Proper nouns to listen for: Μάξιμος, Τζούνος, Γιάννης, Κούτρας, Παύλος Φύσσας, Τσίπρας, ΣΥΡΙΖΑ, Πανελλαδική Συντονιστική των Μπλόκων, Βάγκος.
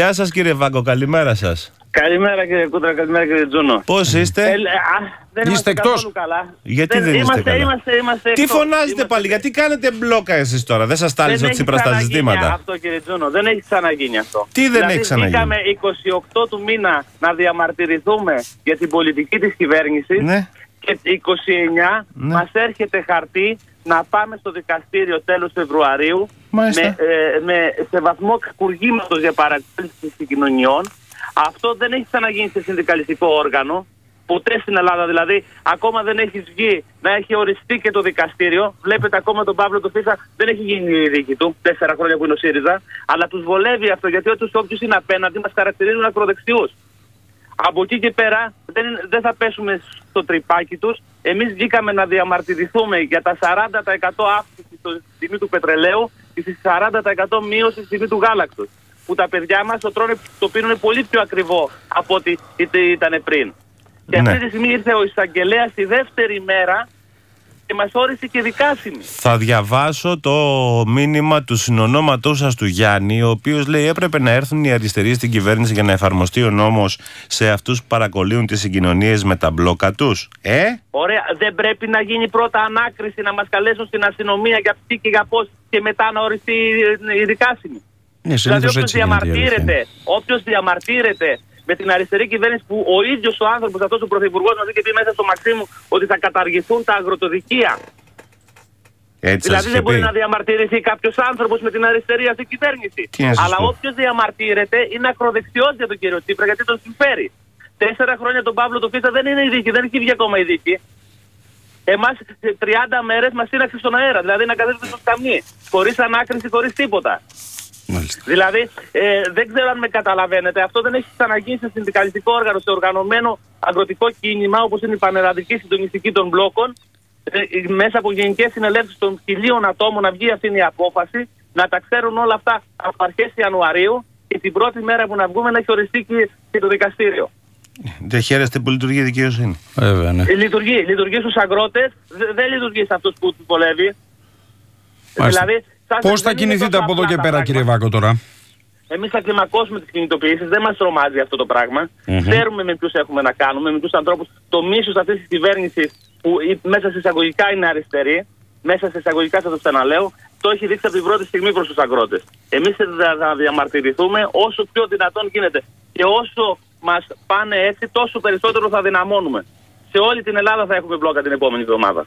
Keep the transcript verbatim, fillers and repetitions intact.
Γεια σας κύριε Βάγκο, καλημέρα σας. Καλημέρα κύριε Κούτρα, καλημέρα κύριε Τζούνο. Πώς είστε? Ε, α, δεν είστε εκτός? Καλά. Γιατί δεν, δεν είμαστε, είστε καλά? Είμαστε, είμαστε, τι εκτός. Φωνάζετε είμαστε... πάλι, γιατί κάνετε μπλόκα εσείς τώρα? Δεν σας τάλισε ο Τσίπρας τα ζητήματα? Αυτό κύριε Τζούνο, δεν έχει ξαναγίνει αυτό. Τι δεν δηλαδή, έχει ξαναγίνει? Είχαμε εικοστή ογδόη του μήνα να διαμαρτυρηθούμε για την πολιτική της κυβέρνησης, ναι. Και εικοστή ενάτη ναι. μας έρχεται χαρτί να πάμε στο δικαστήριο τέλος Φεβρουαρίου με, ε, με, σε βαθμό κακουργήματος για παρακολούθηση των συγκοινωνιών. Αυτό δεν έχει ξαναγίνει σε συνδικαλιστικό όργανο, ποτέ στην Ελλάδα δηλαδή. Ακόμα δεν έχει βγει να έχει οριστεί και το δικαστήριο. Βλέπετε ακόμα τον Παύλο τον Φύσσα, δεν έχει γίνει η δίκη του, τέσσερα χρόνια που είναι ο ΣΥΡΙΖΑ. Αλλά τους βολεύει αυτό, γιατί όποιους είναι απέναντι μας χαρακτηρίζουν ακροδεξιούς. Από εκεί και πέρα δεν, δεν θα πέσουμε στο τρυπάκι τους. Εμείς βγήκαμε να διαμαρτυρηθούμε για τα σαράντα τοις εκατό αύξηση στη τιμή του πετρελαίου και στις σαράντα τοις εκατό μείωση στη τιμή του γάλακτος. Που τα παιδιά μας το, τρώνε, το πίνουν πολύ πιο ακριβό από ό,τι ήταν πριν. Και ναι. αυτή τη στιγμή ήρθε ο εισαγγελέας τη δεύτερη μέρα και μας όρισε και δικάσιμη. Θα διαβάσω το μήνυμα του συνονόματός σας του Γιάννη, ο οποίος λέει: έπρεπε να έρθουν οι αριστεροί στην κυβέρνηση για να εφαρμοστεί ο νόμος σε αυτούς που παρακολύουν τις συγκοινωνίες με τα μπλόκα τους. Ε? Ωραία, δεν πρέπει να γίνει πρώτα ανάκριση, να μας καλέσουν στην αστυνομία για αυτή και για πώς, και μετά να οριστεί η δικάσιμη? Ναι, δηλαδή, όποιος διαμαρτύρεται, όποιος διαμαρτύρεται με την αριστερή κυβέρνηση, που ο ίδιος ο άνθρωπος αυτός ο πρωθυπουργός μας είχε πει μέσα στο Μαξίμου ότι θα καταργηθούν τα αγροτοδικεία. Έτσι δηλαδή δεν μπορεί να διαμαρτυρηθεί κάποιος άνθρωπος με την αριστερή αυτή κυβέρνηση. Αλλά όποιος διαμαρτύρεται είναι ακροδεξιός για τον κύριο Τσίπρα, γιατί τον συμφέρει. Τέσσερα χρόνια τον Παύλο τον Φύσσα δεν είναι η δίκη, δεν έχει βγει ακόμα η δίκη. Εμάς τριάντα μέρες μας σύναξε στον αέρα, δηλαδή να καθίσουμε στο σκαμνί, χωρίς ανάκριση, χωρίς τίποτα. Μάλιστα. Δηλαδή, ε, δεν ξέρω αν με καταλαβαίνετε, αυτό δεν έχει ξαναγίνει σε συνδικαλιστικό όργανο, σε οργανωμένο αγροτικό κίνημα όπως είναι η Πανελλαδική Συντονιστική των Μπλόκων, ε, μέσα από γενικές συνελεύσεις των χιλίων ατόμων να βγει αυτή η απόφαση, να τα ξέρουν όλα αυτά από αρχές Ιανουαρίου και την πρώτη μέρα που να βγούμε να έχει οριστεί και το δικαστήριο. Δεν χαίρεστε που λειτουργεί η δικαιοσύνη. Βέβαια, ναι. Λειτουργεί, λειτουργεί στους αγρότες, δεν λειτουργεί σε αυτούς που τους βολεύει. Δηλαδή, πώς θα κινηθείτε από εδώ και πέρα, κύριε Βάγκο, τώρα? Εμείς θα κλιμακώσουμε τις κινητοποιήσεις, δεν μας τρομάζει αυτό το πράγμα. Mm-hmm. Ξέρουμε με ποιους έχουμε να κάνουμε, με ποιους ανθρώπους. Το μίσος αυτής της κυβέρνησης, που μέσα σε εισαγωγικά είναι αριστερή, μέσα σε εισαγωγικά θα το ξαναλέω, το έχει δείξει από την πρώτη στιγμή προς τους αγρότες. Εμείς θα διαμαρτυρηθούμε όσο πιο δυνατόν γίνεται. Και όσο μας πάνε έτσι, τόσο περισσότερο θα δυναμώνουμε. Σε όλη την Ελλάδα θα έχουμε μπλόκα την επόμενη εβδομάδα.